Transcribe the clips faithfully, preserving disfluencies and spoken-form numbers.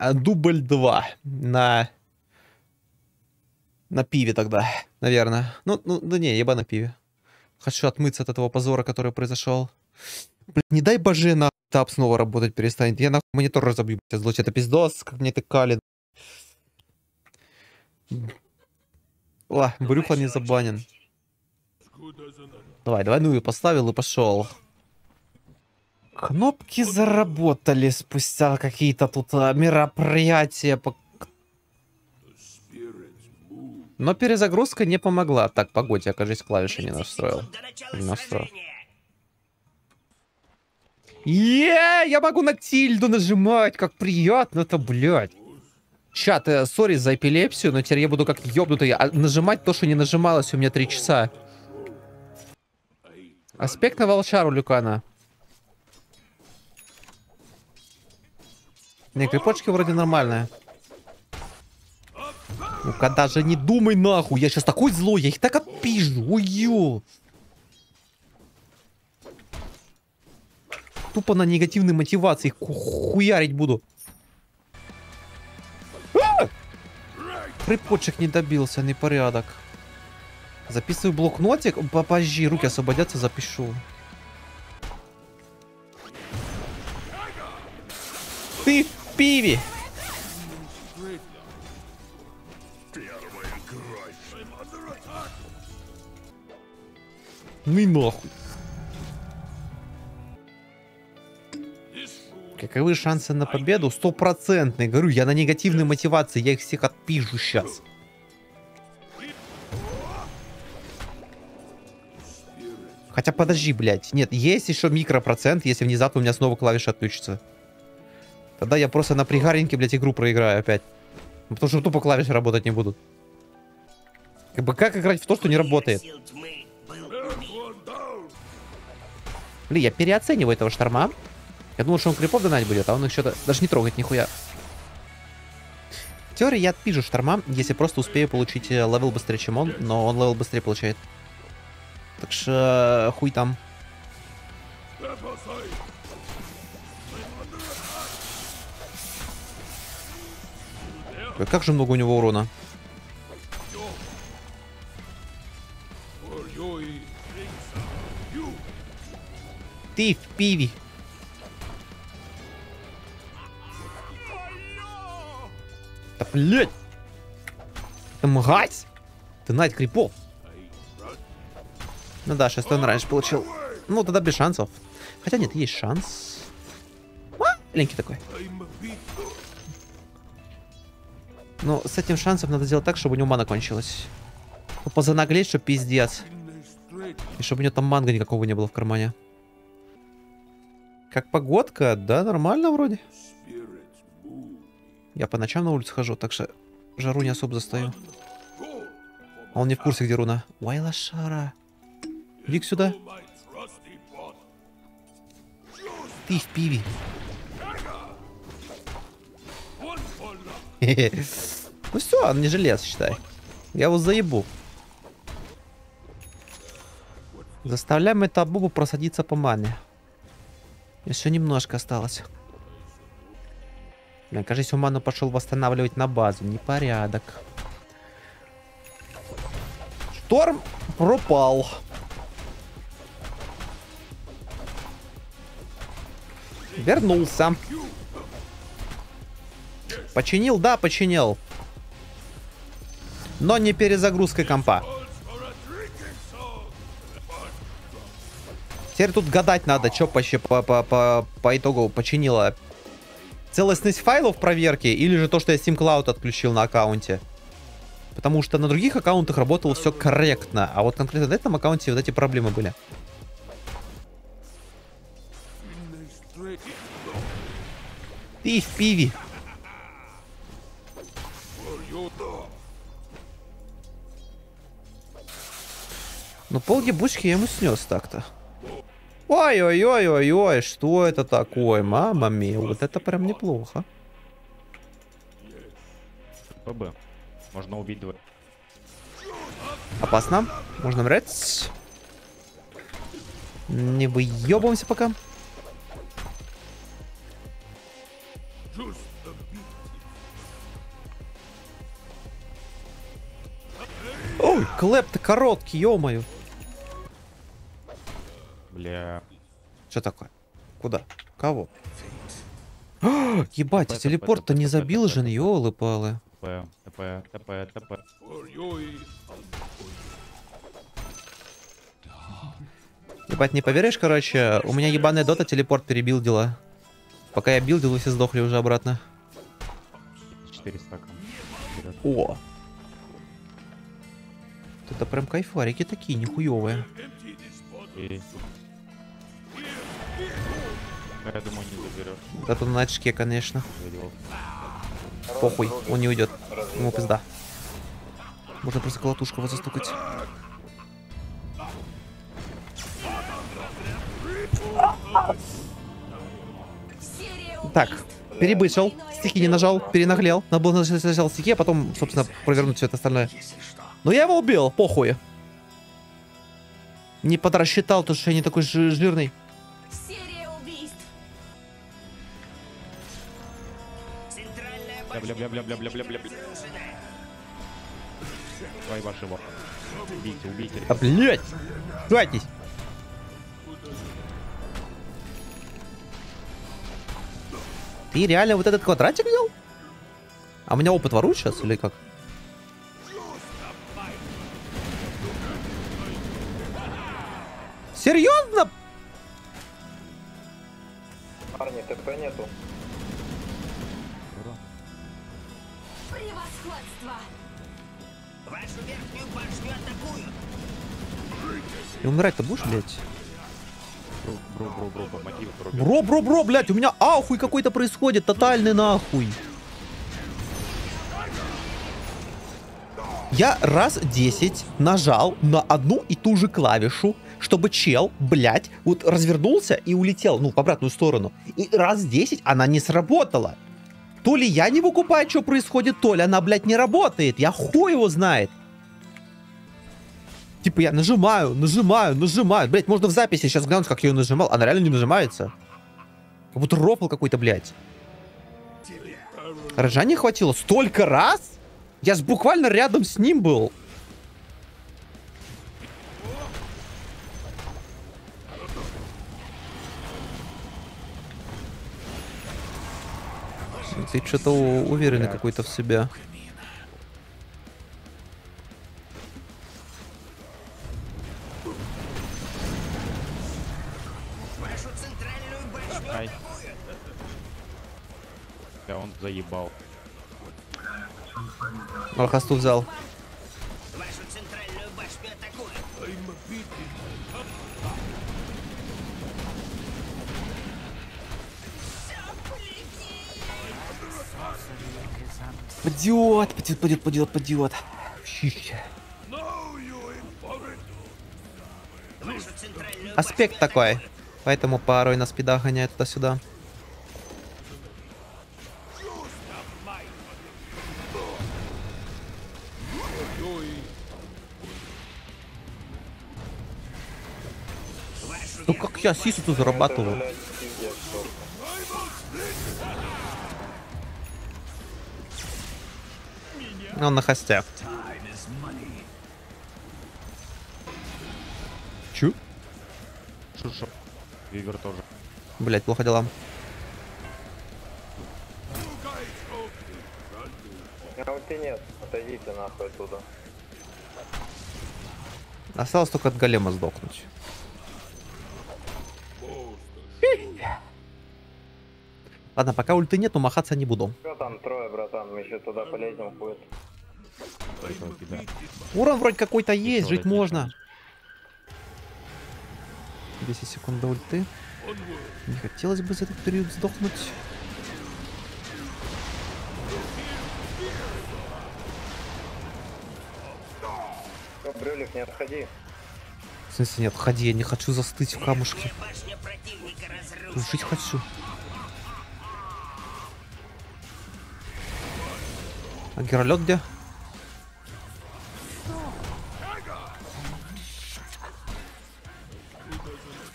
дубль два на... На пиве тогда, наверное. Ну, ну да не, еба на пиве. Хочу отмыться от этого позора, который произошел. Блин, не дай боже, на тап снова работать перестанет. Я нахуй монитор разобью, блядь, злочь. Это пиздос, как мне это калит. Ла, Брюха не забанен. Давай, давай, ну и поставил и пошел. Кнопки заработали спустя какие-то тут мероприятия по... Но перезагрузка не помогла. Так, погодь, я, кажется, клавиши не настроил. Не настроил. Еее, я могу на тильду нажимать, как приятно-то, блядь. Чат, сори за эпилепсию, но теперь я буду как ёбнутый. А нажимать то, что не нажималось у меня три часа. Аспект на волчару Люкана. Не, крепочки вроде нормальные. Ну-ка, даже не думай нахуй, я сейчас такой злой, я их так отпизжу, ой-ё. Тупо на негативной мотивации их хуярить буду. А! Крепочек не добился, непорядок. Записываю блокнотик, попозже руки освободятся, запишу. Ты в пиве! Ну и нахуй. Каковы шансы на победу? Стопроцентные. Говорю, я на негативной мотивации. Я их всех отпизжу сейчас. Хотя подожди, блядь. Нет, есть еще микропроцент, если внезапно у меня снова клавиша отключится. Тогда я просто на пригареньке, блядь, игру проиграю опять. Потому что тупо клавиши работать не будут. Как бы как играть в то, что не работает? Блин, я переоцениваю этого шторма. Я думал, что он крипов донать будет, а он их что-то даже не трогает нихуя. В теории я отпижу шторма, если просто успею получить левел быстрее, чем он. Но он левел быстрее получает. Так что хуй там. Как же много у него урона. Ты в пиве. Да блять! Там гать! Ты найт крипов! Ну да, шестой он раньше получил. Ну тогда без шансов. Хотя нет, есть шанс. Маленький такой. Но с этим шансом надо сделать так, чтобы у него мана кончилась. Ну позанаглеть, чтоб пиздец. И чтобы у него там манго никакого не было в кармане. Как погодка, да, нормально вроде. Я по ночам на улицу хожу, так что жару не особо застаю. А он не в курсе, где руна. Уай, лошара. Иди сюда. Ты в пиве. Ну все, он не желез, считай. Я его заебу. Заставляем эту бубу просадиться по мане. Еще немножко осталось. Блин, кажется, Уману пошел восстанавливать на базу. Непорядок. Шторм пропал. Вернулся. Починил? Да, починил. Но не перезагрузкой компа. Теперь тут гадать надо, что почти по, по, по, по итогу починила. Целостность файлов проверки или же то, что я SteamCloud отключил на аккаунте. Потому что на других аккаунтах работало все корректно. А вот конкретно на этом аккаунте вот эти проблемы были. Ты в пиве. Ну пол ебучки я ему снес так-то. Ой-ой-ой-ой-ой, что это такое, мама мия, вот это прям неплохо. ПБ, можно убить двоих. Опасно, можно умреть. Не выебываемся пока. Ой, клэп-то короткий, ё-моё. Бля. Что такое? Куда? Кого? А, ебать, телепорт-то не забил же, ёлы-палы. ТП, ТП, ТП, ТП. Ебать, не поверишь, короче, у меня ебаная дота телепорт перебил дела. Пока я билдил, все сдохли уже обратно. четыреста. О! Это прям кайфарики такие, нихуевые. И... Я думаю, не заберешь. Это на очке, конечно. Похуй, он не уйдет. Ему пизда. Можно просто колотушку его застукать. Так, перебычил, стихи не нажал, перенаглел. Надо было нажать стихи, а потом, собственно, провернуть все это остальное. Но я его убил, похуй. Не подрасчитал, потому что я не такой жирный. Бля-бля-бля-бля-бля-бля-бля-бля. Давай вашего. Убейте, убейте. А, блядь! Давайтесь! Ты реально вот этот квадратик взял? А у меня опыт воруют сейчас или как? Серьезно? Парни, ТП нету. Вашу верхнюю башню атакуют. И умирать-то будешь, блядь? Бро-бро-бро, блядь, у меня ахуй какой-то происходит, тотальный нахуй. Я раз десять нажал на одну и ту же клавишу, чтобы чел, блядь, вот развернулся и улетел, ну, в обратную сторону. И раз десять она не сработала. То ли я не выкупаю, что происходит, то ли она, блядь, не работает. Я хуй его знает. Типа я нажимаю, нажимаю, нажимаю. Блядь, можно в записи сейчас глянуть, как я ее нажимал. Она реально не нажимается. Как будто рофл какой-то, блядь. Рожа не хватило столько раз? Я ж буквально рядом с ним был. Ты что-то уверенный какой-то в себя. Ай. Да он заебал. Алхасту взял. Подиод, подиод, подиод, подиод, подиод. Аспект такой. Поэтому порой на спидах гоняет туда-сюда. Ну как я сису тут зарабатываю? Он на хосте. Чу? Шуша. Вивер тоже. Блять, плохо дела. А у тебя нет. Отойдите нахуй оттуда. Осталось только от голема сдохнуть. Ладно, пока ульты нету, махаться не буду. Что там трое, братан? Мы еще туда полезем, будет. Урон вроде какой-то есть, жить можно. десять секунд до ульты. Не хотелось бы за этот период сдохнуть. Брюлик, не отходи. В смысле, не отходи, я не хочу застыть в камушке. Жить хочу. А геролет где?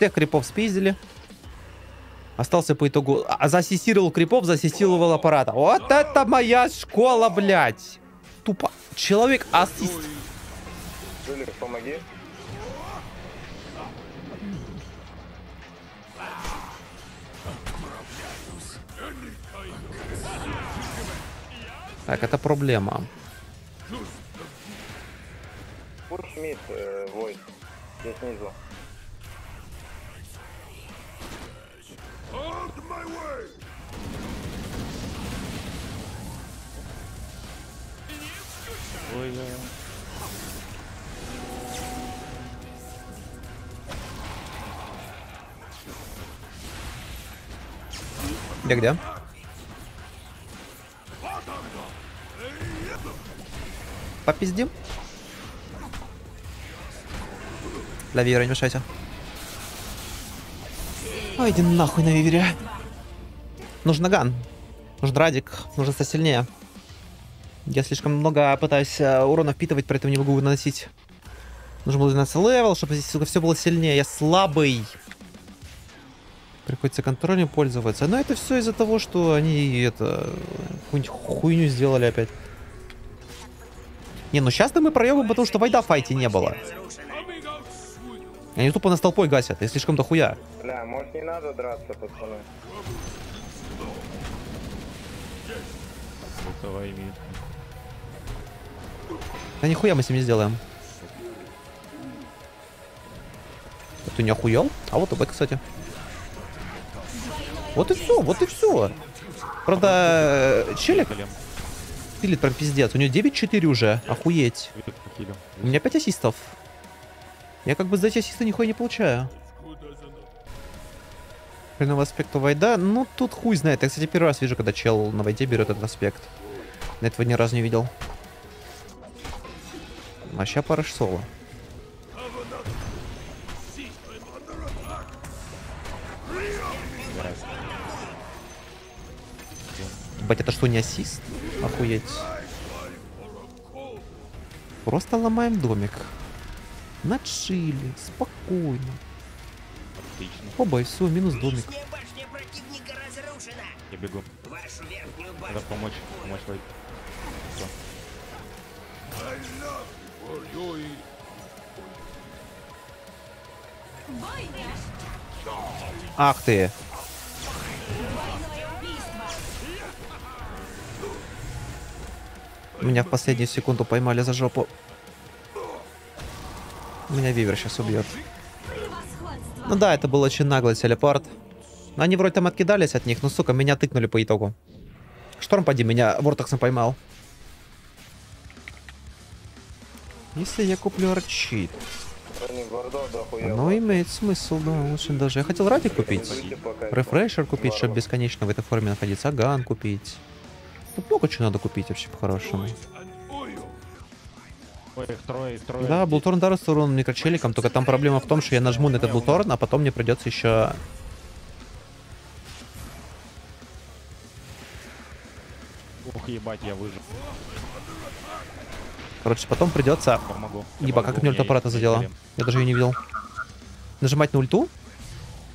Тех крипов спиздили. Остался по итогу... А засистировал крипов, засистировал аппарата. Вот это моя школа, блядь. Тупо. Человек-ассист. Джулик, помоги. Так, это проблема. Пуш мид, э, войд. Я снизу. Ой, да. Я где? Попиздим? Для Вивера не мешайся. Ой, иди нахуй на Вивере. Нужен ган. Нужен радик. Нужно стать сильнее. Я слишком много пытаюсь урона впитывать, поэтому не могу наносить. Нужен был двенадцатый левел, чтобы здесь, сука, все было сильнее. Я слабый. Приходится контролем пользоваться. Но это все из-за того, что они это хуйню сделали опять. Не, ну сейчас-то мы проебаем, потому что вайда в файте не было. Они тупо нас толпой гасят, и слишком дохуя. Бля, может не надо драться, пацаны. Давай, мид. Да нихуя мы с ними сделаем. Ты не охуел? А вот об, кстати. Вот и все, вот и все. Правда, челик пилит прям пиздец. У него девять четыре уже, охуеть. У меня пять ассистов. Я как бы за эти ассисты нихуя не получаю. Хреновый аспект у вайда. Ну, тут хуй знает. Я, кстати, первый раз вижу, когда чел на вайде берет этот аспект. На этого ни разу не видел. А ща пара соло. Бать, это что, не ассист? Охуеть. Просто ломаем домик. Начили, спокойно. Отлично. Оба, и все, минус домик. Я бегу. Надо помочь, помочь войти. Ах ты! Меня в последнюю секунду поймали за жопу. Меня Вивер сейчас убьет. Ну да, это был очень наглый телепорт. Но они вроде там откидались от них, но, сука, меня тыкнули по итогу. Шторм, поди, меня вортексом поймал. Если я куплю арчит. Но имеет смысл, да, лучше даже. Я хотел радик купить. Рефрешер купить, чтобы бесконечно в этой форме находиться. Ган купить. Тут много чего надо купить вообще по-хорошему. Ой, трое, трое. Да, Булторн дарит урон микрочеликом, только там проблема в том, что я нажму на этот Булторн, а потом мне придется еще... Ух, ебать, я выжил. Короче, потом придется... Помогу. Ебать, как мне ультаппарата задела? Я даже ее не видел. Нажимать на ульту,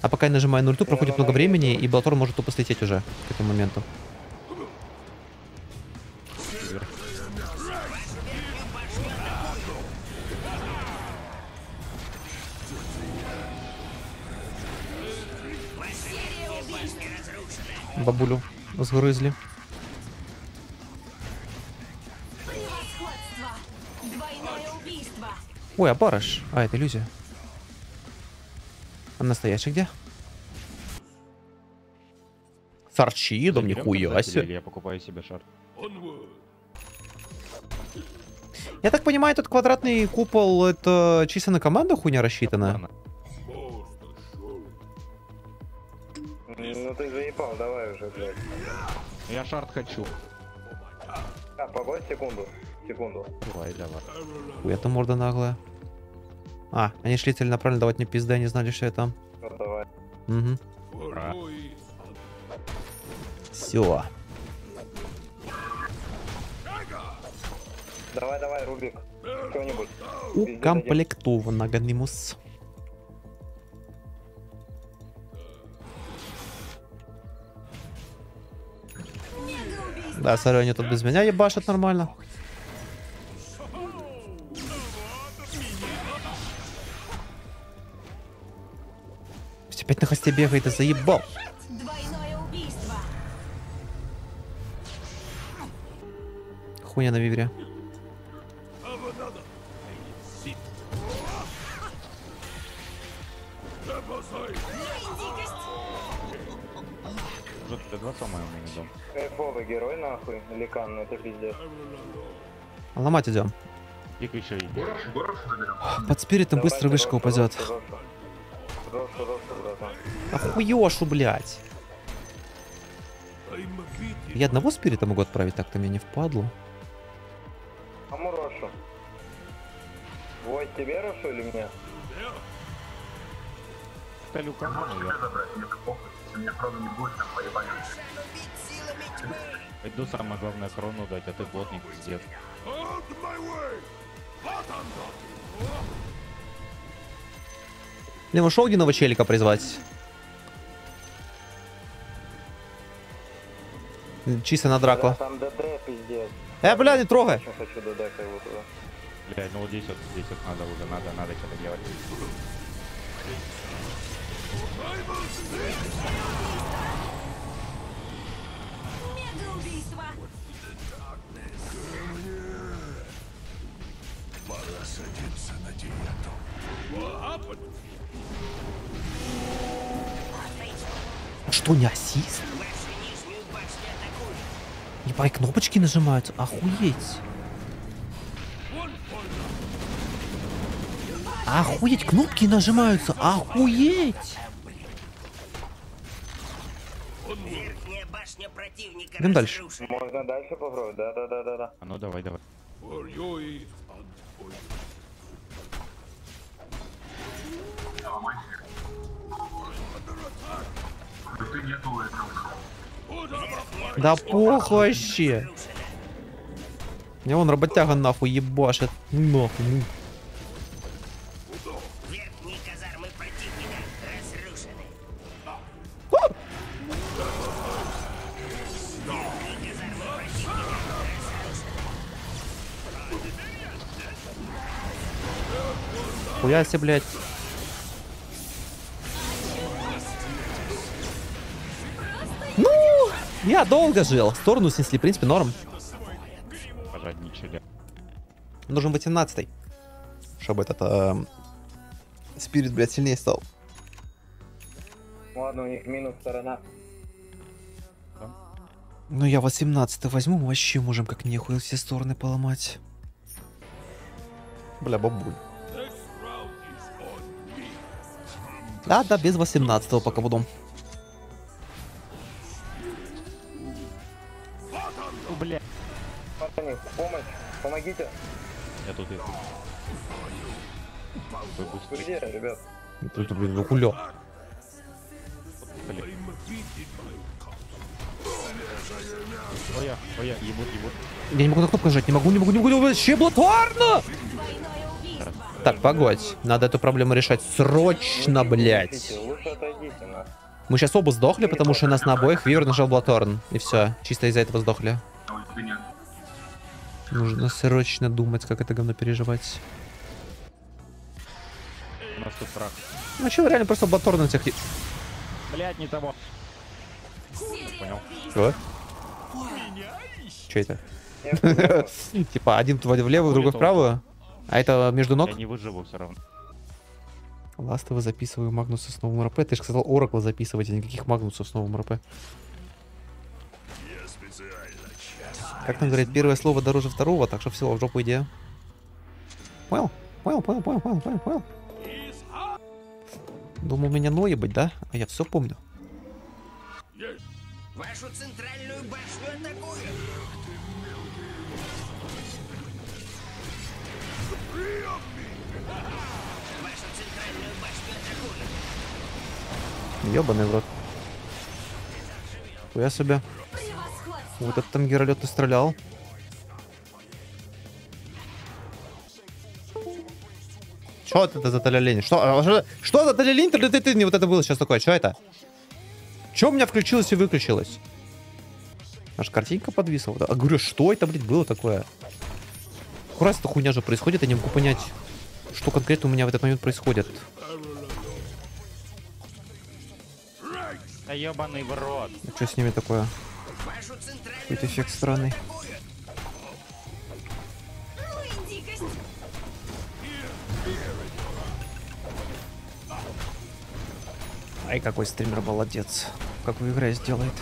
а пока я нажимаю на ульту, проходит много времени, и Булторн может тупо слететь уже к этому моменту. Бабулю сгрызли. Ой, а барыш. А, это иллюзия. А настоящий где? С арчидом, нихуя себе. Я покупаю себе шар. Я так понимаю, этот квадратный купол, это чисто на команду хуйня рассчитана? Ну ты заебал, давай уже, блядь. Я шарт хочу. Да, погодь, секунду. Секунду. Давай, давай. Ой, это морда наглая. А, они шли целенаправленно давать мне пизды, они знали, что я там. Ну, давай. Угу. Ура. Все. Давай, давай, Рубик. Кто-нибудь. Укомплектован, Аганимус. Да, сорян, они тут без меня ебашат нормально. Опять на хосте бегает и заебал. Хуйня на вивре. Жутко два самая у меня идёт. Кайфовый герой нахуй, ликан, ну это пиздец. Ломать идем. Под спиритом быстро давай, вышка упадет. Охуёшу, блядь. Я одного спирита могу отправить, так-то мне не впадло. А мурошу. Вой, тебе рошу или мне? Ты мне правда не будет там поебать. Иду самое главное корону дать, а ты плотник пиздец. Блин, ушел Гиного челика призвать. Чисто на драку. Э, бля, не трогай. Бля, ну вот здесь вот, здесь вот надо уже, надо, надо что-то делать. Пора садиться на диету. Что, не ассист? Ебать, кнопочки нажимаются, охуеть. Охуеть, кнопки нажимаются, охуеть. Идем дальше. Можно дальше попробовать, да, да, да, да, да. А ну давай, давай. Да похуй вообще. Мне вон работяга нахуй ебашит, нахуй. Хуя себе, блядь. Ну, я долго жил. Сторону снесли, в принципе, норм. Нужен восемнадцатый. Чтобы этот... Э, спирит, блядь, сильнее стал. Ладно, у них минус сторона. Ну, я восемнадцатый возьму, мы вообще можем как нехуй все стороны поломать. Бля, бабуль. Да, да, без восемнадцатого пока буду. Бля. Пацаны, помощь, помогите. Я тут иду. Где, ребят? Тут, блин, ну хуля. Ой, ой, ебут, ебут. Я не могу на кнопку нажать, не могу, не могу, не могу, не могу. Щеблотворно! Так, погодь. Надо эту проблему решать срочно, блядь. Мы сейчас оба сдохли, потому что нас на обоих Вивер нажал Блаторн. И все, чисто из-за этого сдохли. Нужно срочно думать, как это говно переживать. У нас тут враг. Ну чё, реально просто Блаторн у тебя хит. Блядь, не того. Понял. Чего? Чё это? Типа, один влево, другой вправо. А это между ног? Я не выживу все равно. Ластова записываю, Магнуса с новым РП. Ты же сказал Оракла записывать, а никаких Магнусов с новым РП. Как нам говорят, первое слово дороже второго, так что все, в жопу идея. Понял? Понял, понял, понял, понял, понял, понял. Думал, меня ноя быть, да? А я все помню. Вашу центральную башню атакую! Ёбаный в рот. Хуя себе. Вот этот там геролет стрелял. Что это за талялень? Что, что, что за талялень? Ты не вот это было сейчас такое. Что это? Что у меня включилось и выключилось? Аж картинка подвисла. А говорю, что это, блядь, было такое? Раз эта хуйня же происходит, я не могу понять, что конкретно у меня в этот момент происходит. ёбаный в рот. А что с ними такое? Какой-то эффект странный. Ай, какой стример молодец. Какую игру сделает.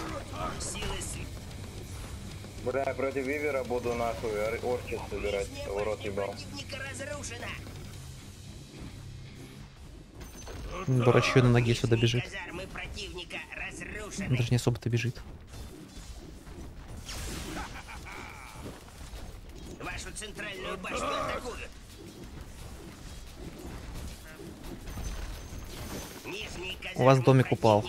Бля, против Вивера буду нахуй орчи собирать. Урод ебал. Дурачьё на ноге сюда бежит. Он даже не особо-то бежит. Вашу центральную башню атакуют. У вас домик упал.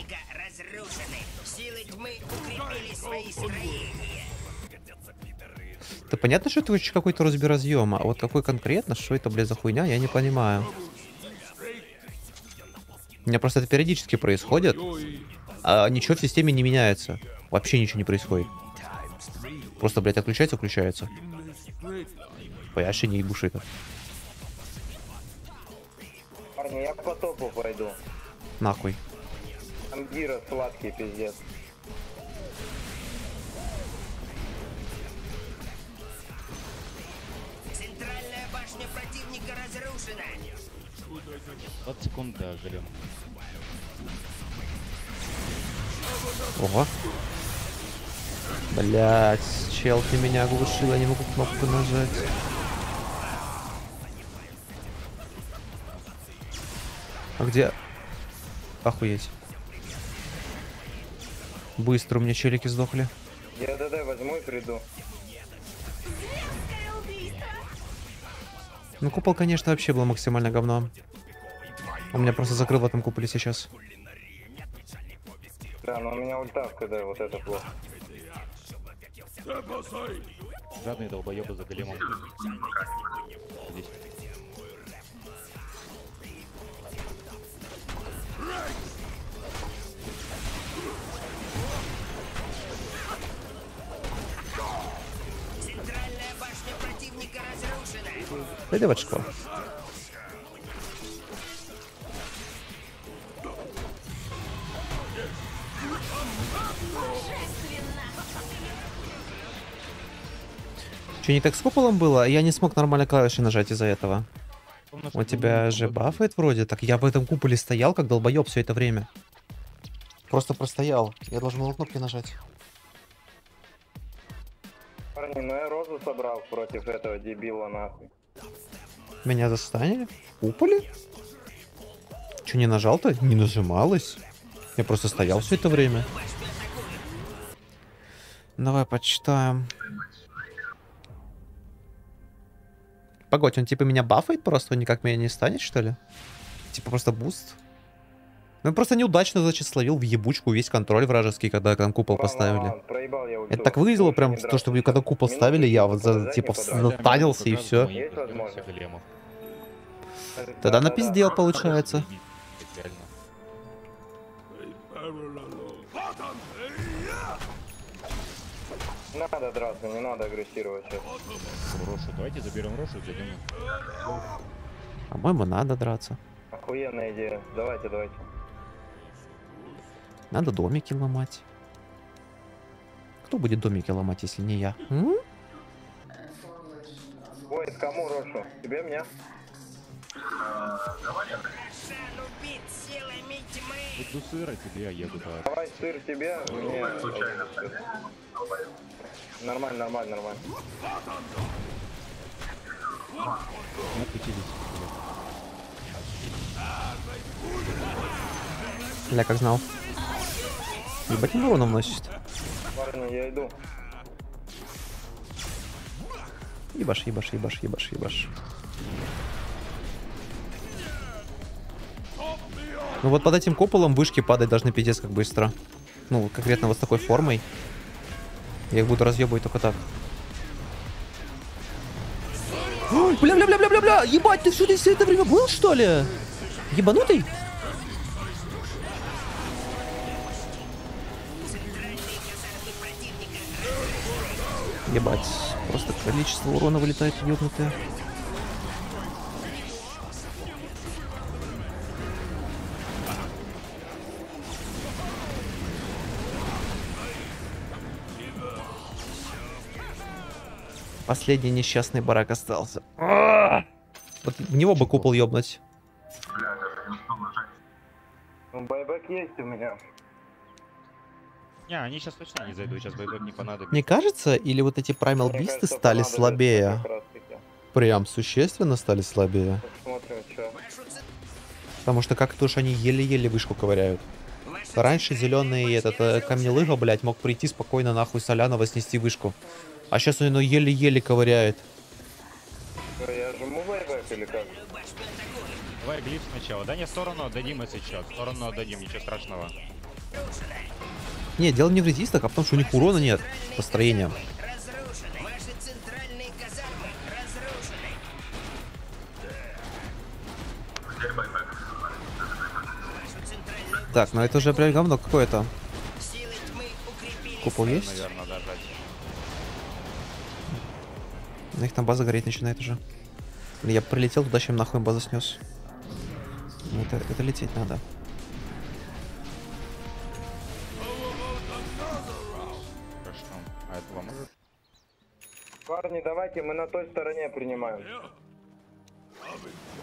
Да понятно, что ты учишь какой-то разбиразъем, а вот какой конкретно, что это, блядь, за хуйня, я не понимаю. У меня просто это периодически происходит, а ничего в системе не меняется. Вообще ничего не происходит. Просто, блядь, отключается, включается. Пояши не ебуши это. Парни, я по топу пойду. Нахуй. Там гиро сладкий, пиздец. Центральная башня противника разрушена. двадцать секунд дождем. Ого. Блять, чел, ты меня оглушил, я не могу кнопку нажать. А где? Охуеть. Быстро у меня челики сдохли. Я ДД возьму и приду. Ну купол, конечно, вообще был максимально говно. Он меня просто закрыл в этом куполе сейчас. Да, но у меня ульта, когда вот это плохо. Задные долбоёбы за големом. Здесь. Центральная башня противника разрушена. Пойди в очко. Что, не так с куполом было? Я не смог нормально клавиши нажать из-за этого. У тебя же бафает вроде, так я в этом куполе стоял, как долбоеб все это время. Просто простоял. Я должен был кнопки нажать. Парни, ну я розу собрал против этого дебила нахуй. Меня застанили? В куполе? Че, не нажал-то? Не нажималось. Я просто стоял все это время. Давай почитаем. Погодь, он типа меня бафает просто, он никак меня не станет, что ли? Типа просто буст? Ну просто неудачно, значит, словил в ебучку весь контроль вражеский, когда там купол поставили. Это так выглядело прям, то, что когда купол ставили, я вот за, типа натанился и все. Тогда напиздел, получается. Надо драться, не надо агрессировать сейчас. Рошу, давайте заберем Рошу, зайдем. По-моему, надо драться. Охуенная идея. Давайте, давайте. Надо домики ломать. Кто будет домики ломать, если не я? М? Ой, кому Рошу? Тебе, меня? Буду сыра тебе, я еду. Давай, давай сыр тебе. Мне... Нормально, нормально, нормально. Бля, как знал. Ебать, он уроном носит. Парни, я иду. Ебаш, ебаш, ебаш, ебаш, ебаш. Ну вот под этим куполом вышки падать должны пиздец как быстро. Ну, конкретно вот с такой формой. Я их буду разъебывать только так. Бля-бля-бля-бля-бля-бля! Ебать, ты что здесь все это время был, что ли? Ебанутый? Ебать, просто количество урона вылетает ебнутое. Последний несчастный барак остался. Вот в него бы купол ёбнуть. Бля, даже не стал нажать. Ну, байбек есть у меня. Не, они сейчас точно не зайдут, сейчас байбек не понадобится. Мне кажется, или вот эти праймал бисты стали слабее? Прям существенно стали слабее. Посмотрим, что. Потому что как-то уж они еле-еле вышку ковыряют. Раньше зеленый этот камнелыга, блядь, мог прийти спокойно нахуй Солянова снести вышку. А сейчас он еле-еле ковыряет. Я жму вайбэк или как? Давай глиф сначала. Да не, в сторону отдадим, если чё. В сторону отдадим, ничего страшного. Не, дело не в резистах, а в том, что у них урона нет по строениям. Так, ну это уже прям говно какое-то. Купол есть? Наверное, да, да. Их там база гореть начинает уже. Я прилетел туда, чем нахуй базу снес. Это, это лететь надо. Парни, давайте мы на той стороне принимаем.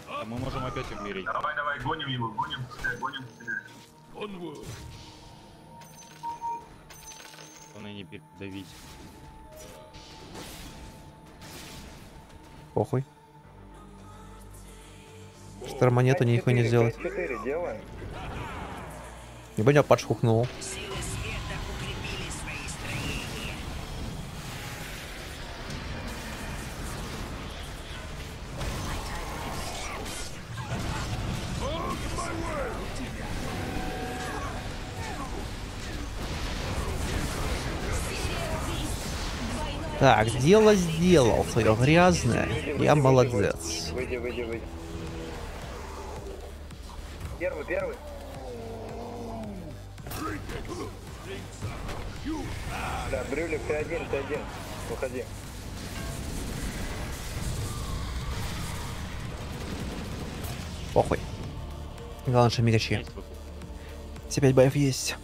А мы можем опять умереть. Давай, давай, гоним его, гоним, гоним. Он и не передавить. Похуй. Штормонету нихуя не сделать. Не понял, подшухнул. Так, дело сделал свое грязное. Я молодец. Выйди, выйди, выйди. Первый, первый. Да, Брюлик, ты один, ты один. Выходи. Похуй. Главное, что мигачи. Теперь боев есть.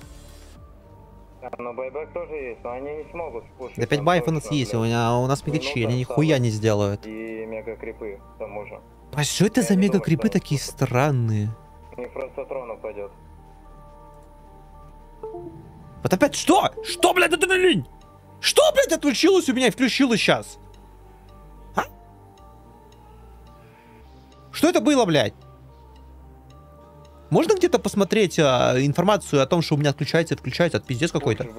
Но байбек тоже есть, но они не смогут спушить. Да пять байф у нас есть, у нас мегачи, они нихуя не сделают. И мега-крипы, к тому же. А что это за мега-крипы такие странные? У них просто трон упадет. Вот опять что? Что, блядь, это лень? Что, блядь, отключилось у меня и включилось сейчас? А? Что это было, блядь? Можно где-то посмотреть а, информацию о том, что у меня отключается и отключается? От пиздец какой-то. Да,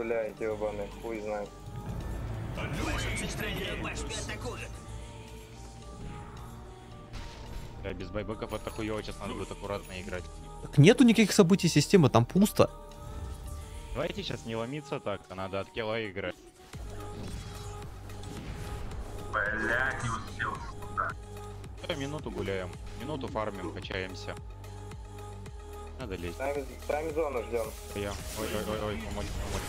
без байбеков это хуёво, сейчас надо будет аккуратно играть. Так нету никаких событий системы, там пусто. Давайте сейчас не ломиться так, а надо от кила играть. Блядь, не успел. Да, минуту гуляем, минуту фармим, качаемся. Надо лезть. Тайм, тайм-зону ждем. Я. Ой, ой, ой, ой, помочь, помочь,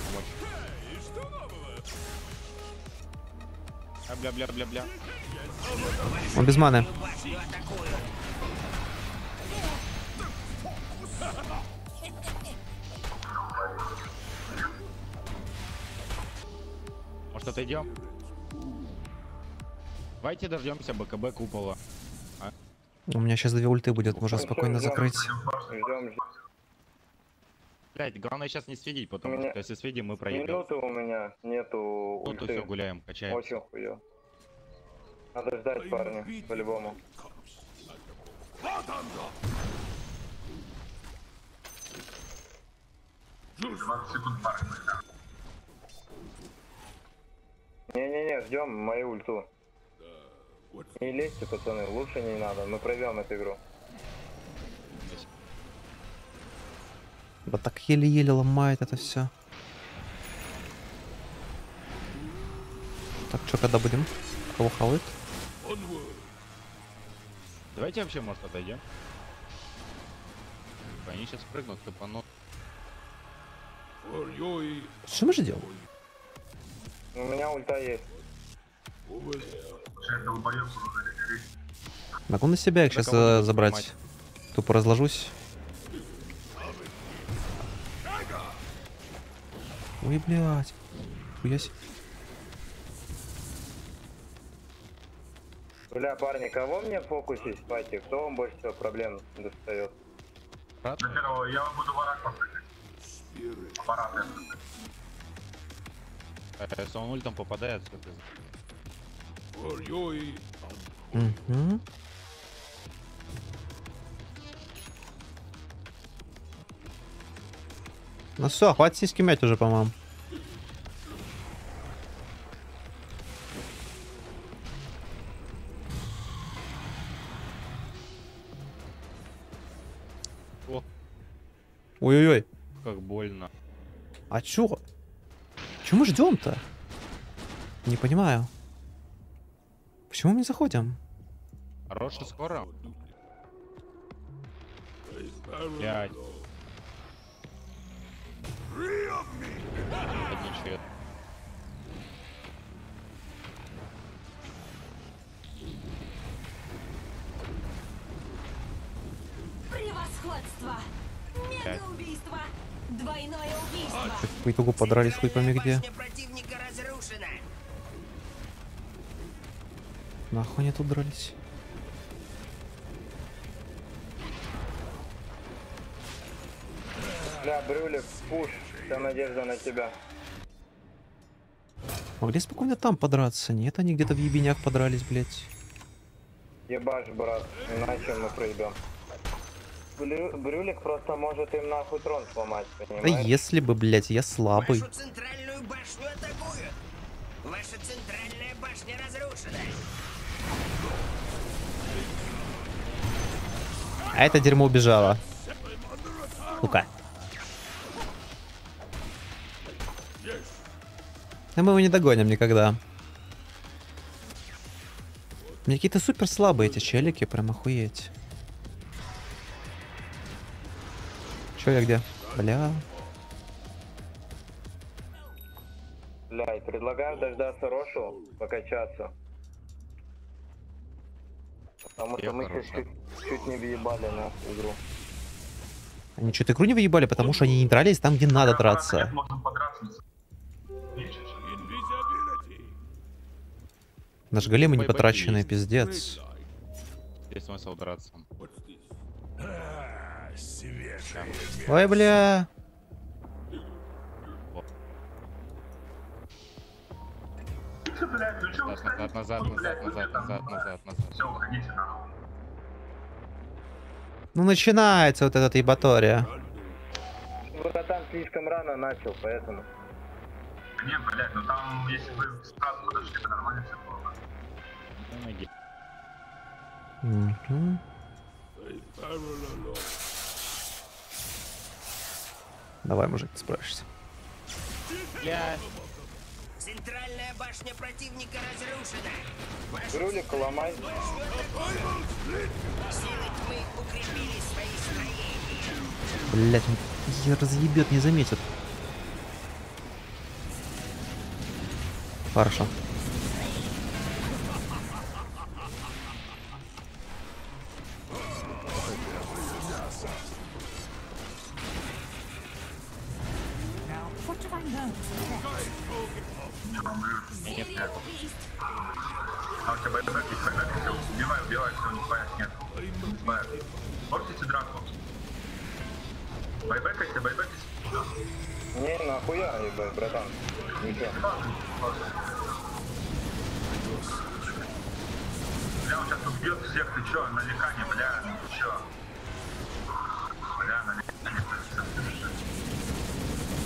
помочь. А бля, бля, бля, бля. Он без маны. Может, отойдем? Давайте дождемся БКБ купола. У меня сейчас две ульты будет, можно спокойно закрыть. Блять, главное сейчас не сведить, потому меня... что если сведим, мы проедем. Минуты у меня нету ульты. Ну то все, гуляем, качаем. Очень хуё. Надо ждать, парни, по-любому. Не-не-не, ждем мою ульту. Не лезьте, пацаны, лучше не надо, мы пройдем эту игру. Вот так еле-еле ломает это все. Так, что когда будем? Кого хавают? Давайте вообще, может, отойдем. Они сейчас прыгнут, капанут. Что мы же делаем? У меня ульта есть. Могу на себя их сейчас э, забрать. Снимать. Тупо разложусь. Ой, блядь. Хуясь. Бля, парни, кого мне фокусить, спайте? Кто вам больше всего проблем достает? До первого, я вам буду барак посылать. Аппарат. Если он ультом попадает, все это... Угу. Ну все, хватит сиськи мять уже, по-моему. Ой-ой-ой. Как больно. А чё? Чё мы ждём-то? Не понимаю. Почему мы не заходим? Хороший скоро. Пять. Отлично. Превосходство. Мегаубийство. Двойное убийство. Так, по итогу подрались хоть пойми где. Нахуй они тут дрались. Да, Брюлик, пуш, вся надежда на тебя. Могли спокойно там подраться, нет? Они где-то в ебенях подрались, блять. Ебашь, брат, иначе мы пройдем. Брю... Брюлик просто может им нахуй трон сломать, понимаешь? Да если бы, блять, я слабый. Вашу центральную башню атакуют. Ваша центральная башня разрушена. А это дерьмо убежало. Лука. Но мы его не догоним никогда. Мне какие-то супер слабые эти челики, прям охуеть. Че я где? Бля. Бля, предлагаю дождаться Рошу, покачаться. Потому что мы чуть, чуть не въебали на игру. Они что-то игру не въебали, потому что они не дрались там, где надо драться. Нажгали мы непотраченные, пиздец. Здесь смысл драться. Ой, бля. Назад, назад, назад, назад, назад, назад, назад. Все, уходите нахуй. Ну начинается вот этот ебатория. Вот а там слишком рано начал, поэтому. Нет, блядь, ну там, если вы сразу подошли, то нормально все было. Помоги. Угу. Давай, мужик, ты справишься. Я... Центральная башня противника разрушена. Рулик ломай. Силы тьмы укрепили свои строения. Блять, он разъебет, не заметит. Хорошо.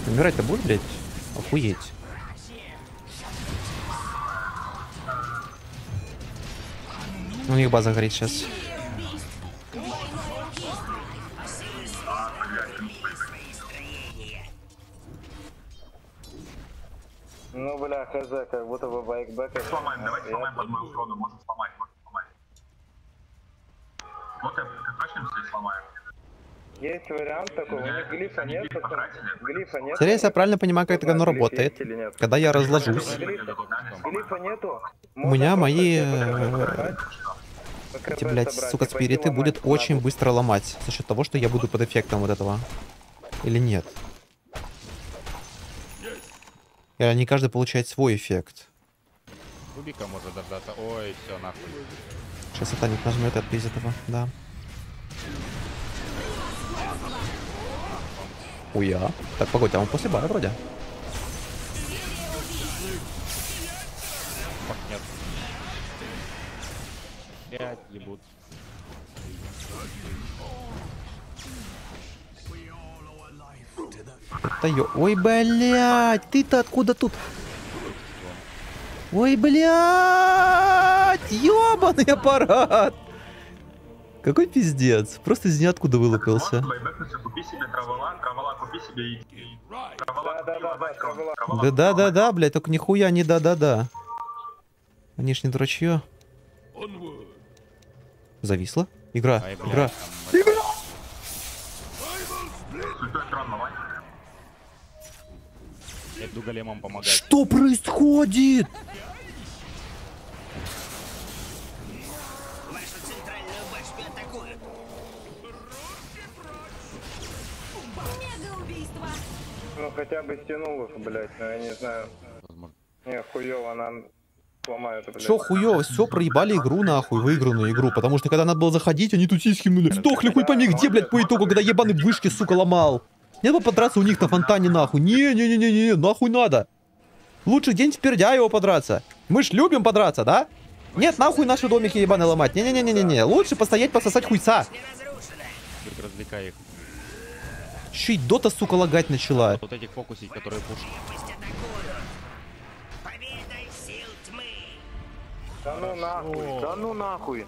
Умирать-то будет, блядь? Охуеть. У них база горит сейчас. Ну, бля, хз, как будто бы байкбэк. Сломаем, давайте сломаем под мою урону, можно сломать, можно сломать. Вот я прокачнемся и сломаем. Есть вариант такой, у них глифа нет, глифа нет. Серьезно, я правильно понимаю, как это оно работает, когда я разложусь. Глифа нету. У меня мои, эти, блядь, сука, спириты будет очень быстро ломать, за счет того, что я буду под эффектом вот этого. Или нет? И они каждый получает свой эффект. кубика может дождаться. Ой, все, нахуй. Сейчас Атаник нажмет и отпиздит его, да. Уя. Так, погодь, а он после бая вроде? Нет. Блять, ебут. Ой, блять, ты-то откуда тут? Ой, блять, ёбаный аппарат! Какой пиздец, просто из ниоткуда вылупился. Да-да-да, блять, только нихуя не да-да-да. Они ж не дурачье. Зависла? Игра, Ай, игра. Игра! Что происходит? Ну хотя бы стянул их, блять, но я не знаю. Не, хуёво, нам сломают, блядь. Чё хуёво? Все проебали игру, нахуй, выигранную игру. Потому что когда надо было заходить, они тут сиськи мнули. Сдохли, хуй пойми где, блядь, по итогу, когда ебаный вышки, сука, ломал. Не надо подраться у них на фонтане, нахуй. Не-не-не-не-не, нахуй надо. Лучше где-нибудь пердя его подраться. Мы ж любим подраться, да? Нет, нахуй наши домики ебаны ломать. Не-не-не-не-не. Лучше постоять, пососать хуйца. Развлекай их. Еще и дота, сука, лагать начала. Вот этих фокусить, которые пушат. Да ну нахуй, О. да ну нахуй.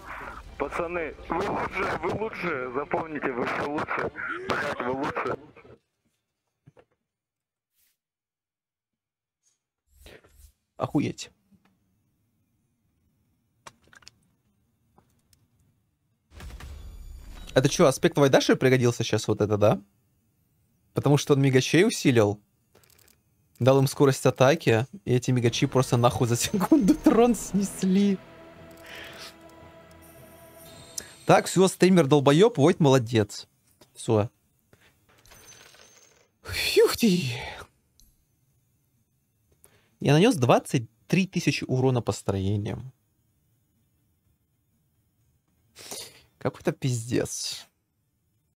Пацаны, вы лучше, вы лучше, запомните, вы все лучше. Блять, вы лучше. Охуеть. Это что, аспект Вайдаши пригодился сейчас вот это, да? Потому что он мегачей усилил. Дал им скорость атаки. И эти мегачи просто нахуй за секунду трон снесли. Так, все, стример долбоеб, вот молодец. Все. Фьюх ты. Я нанес двадцать три тысячи урона построением. Какой-то пиздец.